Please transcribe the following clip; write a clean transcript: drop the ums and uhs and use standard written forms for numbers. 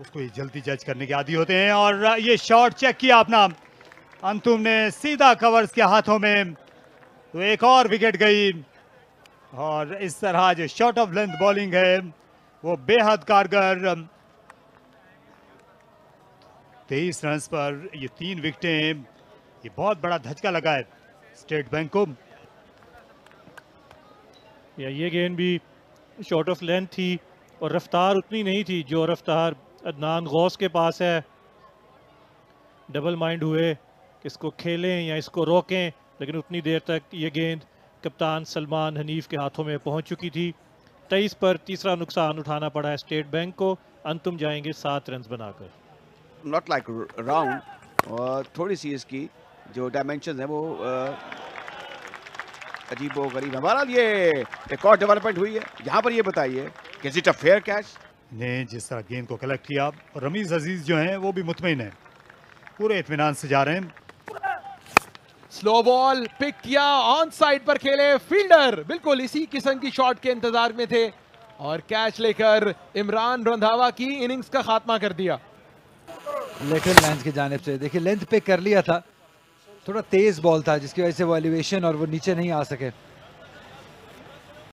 उसको ही जल्दी जज करने के आदी होते हैं। और ये शॉट चेक किया अपना अंतुम ने सीधा कवर्स के हाथों में, तो एक और विकेट गई। और इस तरह जो शॉर्ट ऑफ लेंथ बॉलिंग है वो बेहद कारगर। 23 रन पर ये 3 विकेटें, ये बहुत बड़ा धचका लगा है स्टेट बैंक को। या ये गेंद भी शॉर्ट ऑफ लेंथ थी और रफ्तार उतनी नहीं थी जो रफ्तार अदनान गौस के पास है। डबल माइंड हुए कि इसको खेलें या इसको रोकें, लेकिन उतनी देर तक ये गेंद कप्तान सलमान हनीफ के हाथों में पहुंच चुकी थी। 23 पर तीसरा नुकसान उठाना पड़ा है स्टेट बैंक को। अंतुम जाएंगे 7 रन बनाकर। नॉट लाइक राउंड, और थोड़ी सी इसकी जो डायमेंशन है वो अजीब व गरीब है। बहरहाल ये एक और डेवलपमेंट हुई है। यहाँ पर ये बताइए कि is it a fair catch? ने जिस तरह गेंद को कलेक्ट किया, और रमीज अजीज जो हैं वो भी मुतमिन हैं, पूरे इत्मीनान से जा रहे हैं। स्लो बॉल पिक किया, ऑन साइड पर खेले फील्डर। बिल्कुल इसी किस्म की शॉट के इंतजार में थे और कैच लेकर इमरान रंधावा की इनिंग्स का खात्मा कर दिया। लेकिन लेंथ की जानिब से देखिए, लेंथ पे कर लिया था, थोड़ा तेज बॉल था जिसकी वजह से वो एलिवेशन और वो नीचे नहीं आ सके।